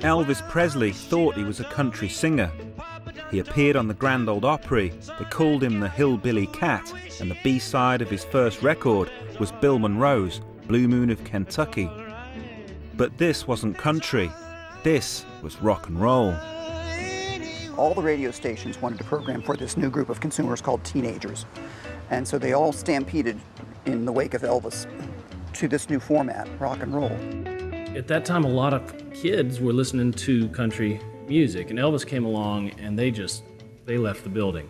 Elvis Presley thought he was a country singer. He appeared on the Grand Ole Opry, they called him the Hillbilly Cat, and the B-side of his first record was Bill Monroe's Blue Moon of Kentucky. But this wasn't country, this was rock and roll. All the radio stations wanted to program for this new group of consumers called teenagers. And so they all stampeded in the wake of Elvis to this new format, rock and roll. At that time, a lot of kids were listening to country music, and Elvis came along and they left the building.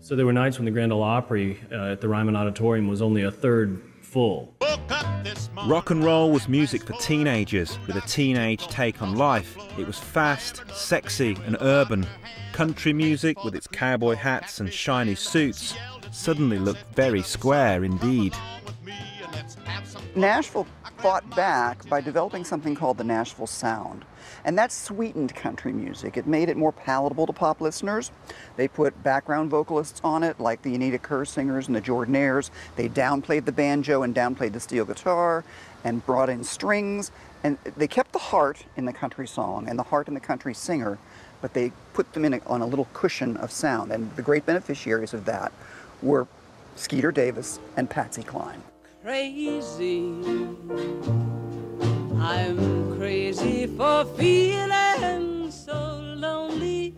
So there were nights when the Grand Ole Opry at the Ryman Auditorium was only a third full. Rock and roll was music for teenagers, with a teenage take on life. It was fast, sexy and urban. Country music, with its cowboy hats and shiny suits, suddenly looked very square indeed. Nashville fought back by developing something called the Nashville Sound, and that sweetened country music. It made it more palatable to pop listeners. They put background vocalists on it, like the Anita Kerr singers and the Jordanaires. They downplayed the banjo and downplayed the steel guitar and brought in strings, and they kept the heart in the country song and the heart in the country singer, but they put them in on a little cushion of sound, and the great beneficiaries of that were Skeeter Davis and Patsy Cline. Crazy, I'm crazy for feeling so lonely.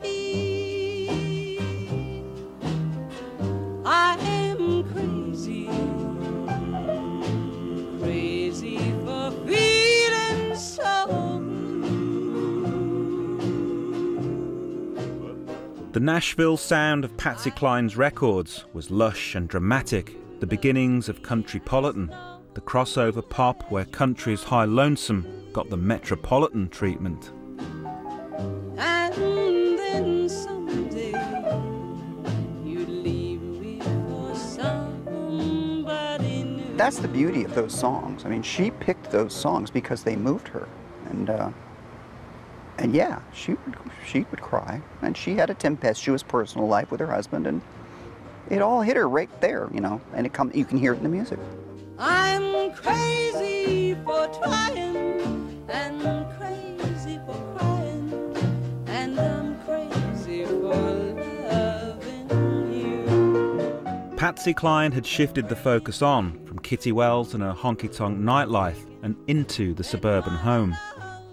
I am crazy, crazy for feeling so blue. The Nashville sound of Patsy Cline's records was lush and dramatic. The beginnings of Countrypolitan, the crossover pop where country's high lonesome got the metropolitan treatment. And then someday you'd leave me for somebody new. That's the beauty of those songs. I mean, she picked those songs because they moved her, and yeah, she would cry, and she had a tempestuous personal life with her husband, and it all hit her right there, you know, and you can hear it in the music. I'm crazy for trying, and crazy for crying, and I'm crazy for loving you. Patsy Cline had shifted the focus on from Kitty Wells and her honky-tonk nightlife and into the suburban home.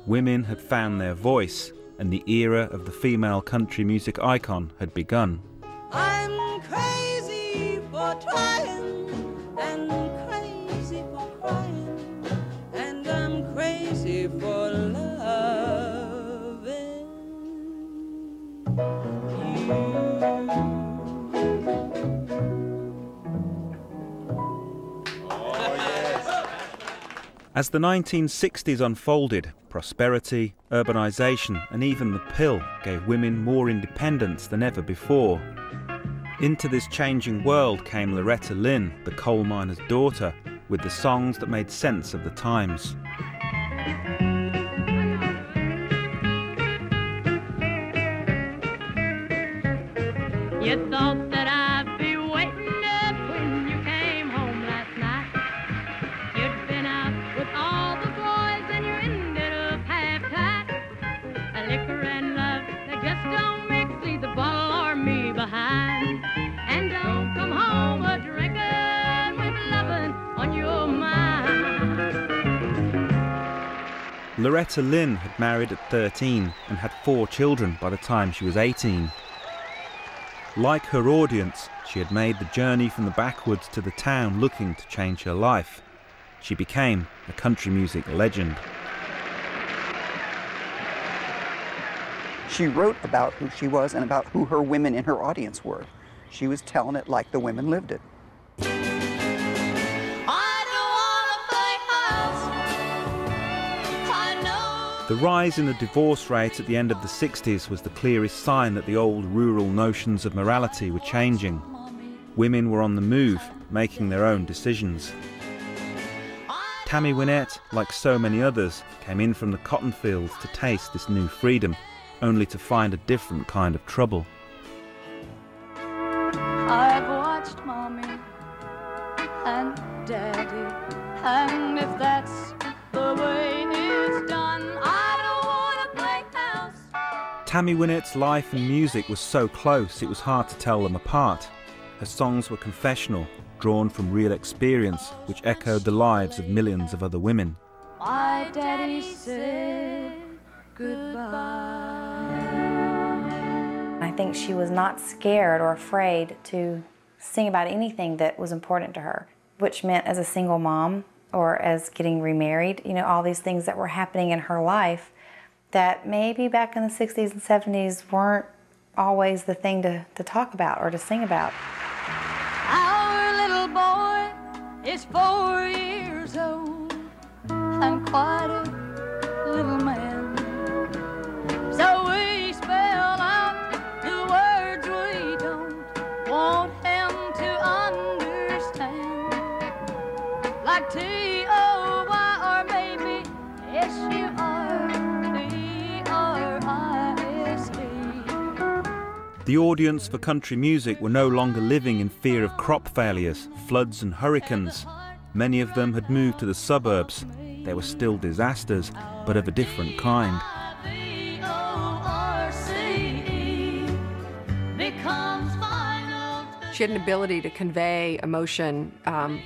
Women had found their voice, and the era of the female country music icon had begun. I'm crazy for trying, and crazy for crying, and I'm crazy for loving you. Oh, yes. As the 1960s unfolded, prosperity, urbanization, and even the pill gave women more independence than ever before. Into this changing world came Loretta Lynn, the coal miner's daughter, with the songs that made sense of the times. You thought that I'd be waiting up when you came home last night. You'd been out with all the boys and you ended up half tight. A liquor and love, they just don't mix, either bottle or me behind. Loretta Lynn had married at 13 and had 4 children by the time she was 18. Like her audience, she had made the journey from the backwoods to the town looking to change her life. She became a country music legend. She wrote about who she was and about who her women in her audience were. She was telling it like the women lived it. The rise in the divorce rate at the end of the 60s was the clearest sign that the old rural notions of morality were changing. Women were on the move, making their own decisions. Tammy Wynette, like so many others, came in from the cotton fields to taste this new freedom, only to find a different kind of trouble. I've watched Mommy and Daddy, and if that's the way it's done, I don't want to play that. Tammy Wynette's life and music was so close, it was hard to tell them apart. Her songs were confessional, drawn from real experience, which echoed the lives of millions of other women. My daddy said goodbye. I think she was not scared or afraid to sing about anything that was important to her, which meant as a single mom or as getting remarried, you know, all these things that were happening in her life that maybe back in the 60s and 70s weren't always the thing to talk about or to sing about. Our little boy is 4 years old. I'm quite a little man. So we spell out the words we don't want him to understand. Like T-O-Y or maybe S-U-R-D-R-I-S-E. The audience for country music were no longer living in fear of crop failures, floods and hurricanes. Many of them had moved to the suburbs. There were still disasters, but of a different kind. She had an ability to convey emotion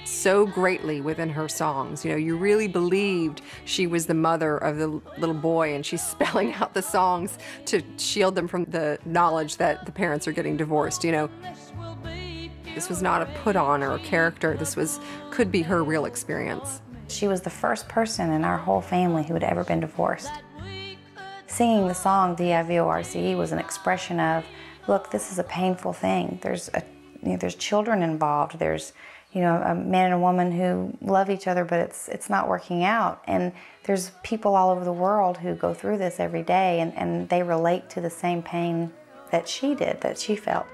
so greatly within her songs. You know, you really believed she was the mother of the little boy, and she's spelling out the songs to shield them from the knowledge that the parents are getting divorced, you know. This was not a put-on or a character. This could be her real experience. She was the first person in our whole family who had ever been divorced. Singing the song D-I-V-O-R-C-E was an expression of, look, this is a painful thing. There's children involved. There's, you know, a man and a woman who love each other, but it's not working out. And there's people all over the world who go through this every day, and they relate to the same pain that she did, that she felt.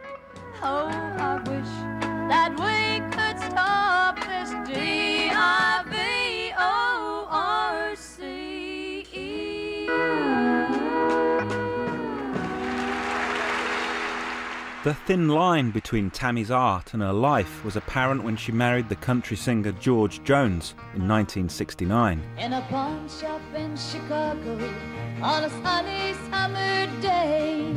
Oh, I wish that we could stop this D-I-V-O-R-C-E. The thin line between Tammy's art and her life was apparent when she married the country singer George Jones in 1969. In a pawn shop in Chicago, on a sunny summer day,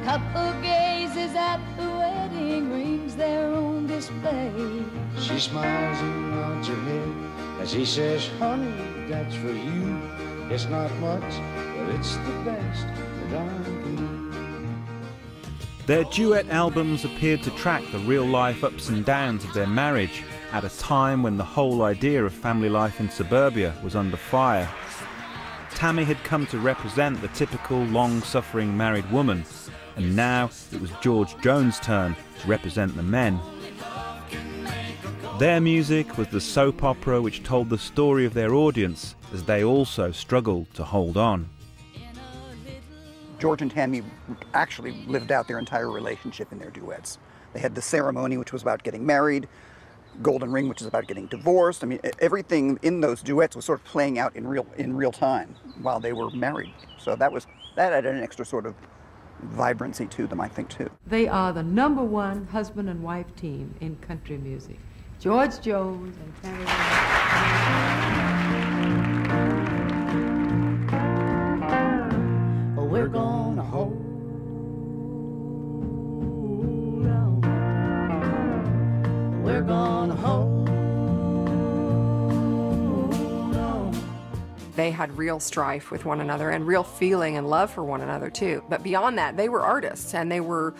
a couple gazes at the wedding rings there on display. She smiles and nods her head as he says, honey, that's for you. It's not much, but it's the best that I do. Their duet albums appeared to track the real-life ups and downs of their marriage at a time when the whole idea of family life in suburbia was under fire. Tammy had come to represent the typical long-suffering married woman, and now it was George Jones' turn to represent the men. Their music was the soap opera which told the story of their audience as they also struggled to hold on. George and Tammy actually lived out their entire relationship in their duets. They had the ceremony, which was about getting married, Golden Ring, which is about getting divorced. I mean, everything in those duets was sort of playing out in real time while they were married. So that added an extra sort of vibrancy to them, I think, too. They are the #1 husband and wife team in country music. George Jones and Tammy Wynette. We're gonna hold on. We're gonna hold on. They had real strife with one another and real feeling and love for one another too. But beyond that, they were artists, and they were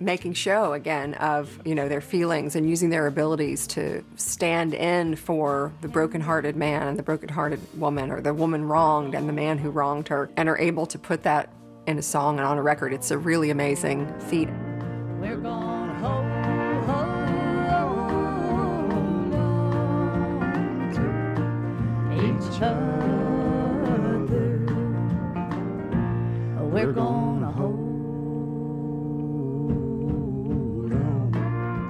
making show again of, you know, their feelings and using their abilities to stand in for the broken-hearted man and the broken-hearted woman, or the woman wronged and the man who wronged her, and are able to put that in a song and on a record. It's a really amazing feat. We're gonna hold each other. We're gonna hold.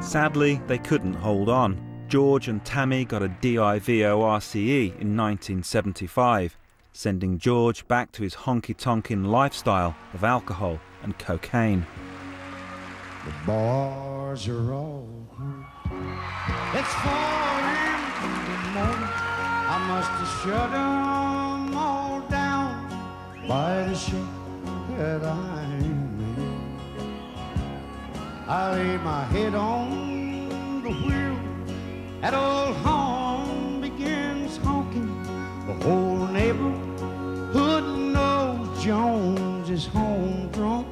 Sadly, they couldn't hold on. George and Tammy got a D-I-V-O-R-C-E in 1975, sending George back to his honky-tonkin' lifestyle of alcohol and cocaine. The bars are all hurt. It's 4 a.m. in the morning. I must have shut them all down by the shore. that I am in. I lay my head on the wheel, that old horn begins honking. The whole neighborhood knows Jones is home drunk.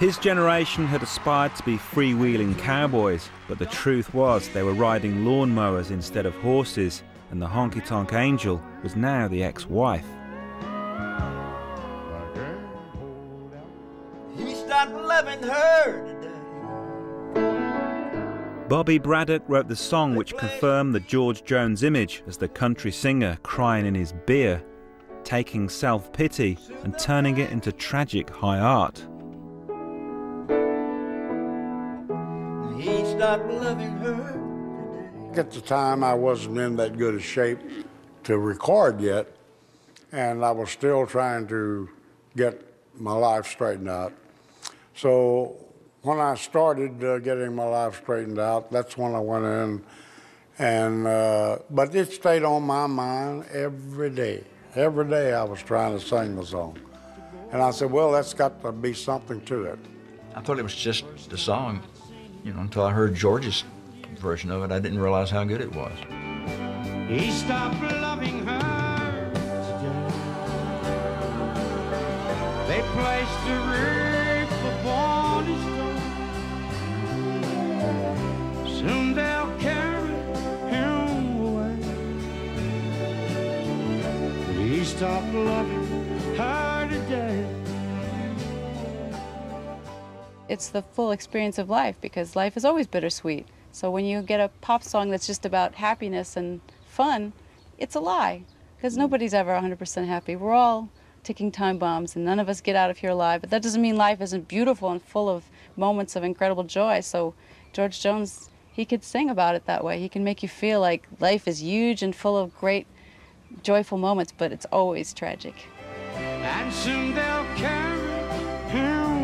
His generation had aspired to be freewheeling cowboys, but the truth was they were riding lawnmowers instead of horses, and the honky-tonk angel was now the ex-wife. He stopped loving her today. Bobby Braddock wrote the song which confirmed the George Jones image as the country singer crying in his beer, taking self-pity and turning it into tragic high art. Stop loving her. At the time, I wasn't in that good a shape to record yet, and I was still trying to get my life straightened out. So when I started getting my life straightened out, that's when I went in, and but it stayed on my mind every day. Every day I was trying to sing the song, and I said, well, that's got to be something to it. I thought it was just the song. You know, until I heard George's version of it, I didn't realize how good it was. He stopped loving her today. They placed a roof upon his door. Soon they'll carry him away. He stopped loving her today. It's the full experience of life, because life is always bittersweet. So when you get a pop song that's just about happiness and fun, it's a lie, because nobody's ever 100% happy. We're all ticking time bombs, and none of us get out of here alive. But that doesn't mean life isn't beautiful and full of moments of incredible joy. So George Jones, he could sing about it that way. He can make you feel like life is huge and full of great, joyful moments, but it's always tragic. And soon they'll carry him.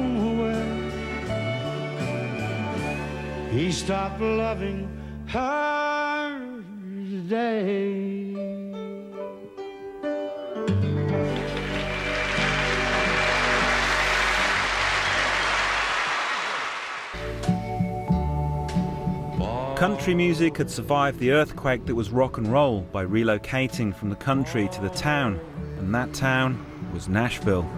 He stopped loving her today. Country music had survived the earthquake that was rock and roll by relocating from the country to the town, and that town was Nashville.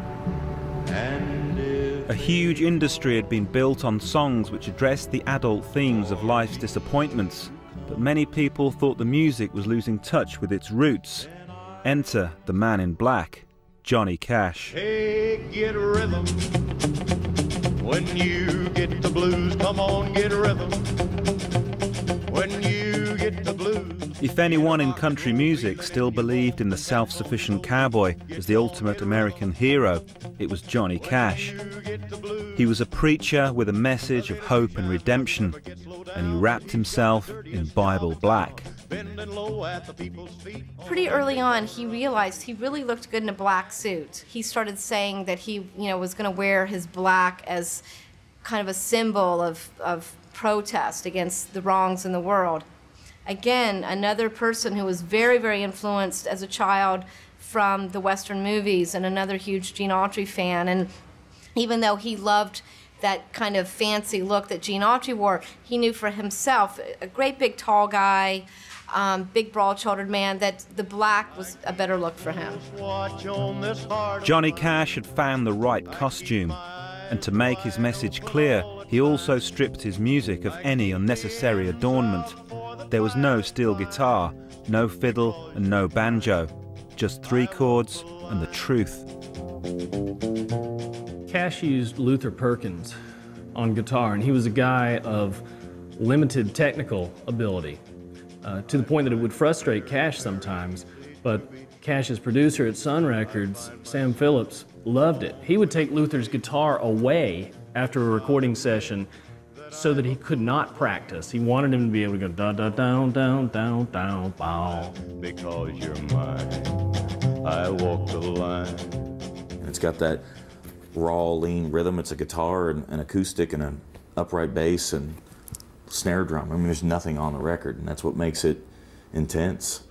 A huge industry had been built on songs which addressed the adult themes of life's disappointments, but many people thought the music was losing touch with its roots. Enter the man in black, Johnny Cash. Hey, get a rhythm. When you get the blues, come on, get a rhythm. When you get the blues. If anyone in country music still believed in the self-sufficient cowboy as the ultimate American hero, it was Johnny Cash. He was a preacher with a message of hope and redemption, and he wrapped himself in Bible black. Pretty early on, he realized he really looked good in a black suit. He started saying that he, you know, was going to wear his black as kind of a symbol of protest against the wrongs in the world. Again, another person who was very, very influenced as a child from the Western movies, and another huge Gene Autry fan. And even though he loved that kind of fancy look that Gene Autry wore, he knew for himself, a great big tall guy, big broad-shouldered man, that the black was a better look for him. Johnny Cash had found the right costume, and to make his message clear, he also stripped his music of any unnecessary adornment. There was no steel guitar, no fiddle and no banjo, just three chords and the truth. Cash used Luther Perkins on guitar, and he was a guy of limited technical ability, to the point that it would frustrate Cash sometimes, but Cash's producer at Sun Records, Sam Phillips, loved it. He would take Luther's guitar away after a recording session so that he could not practice. He wanted him to be able to go da-da-down-down-down-down bow. Because you're mine, I walk the line. It's got that raw, lean rhythm. It's a guitar and an acoustic and an upright bass and snare drum. I mean, there's nothing on the record, and that's what makes it intense.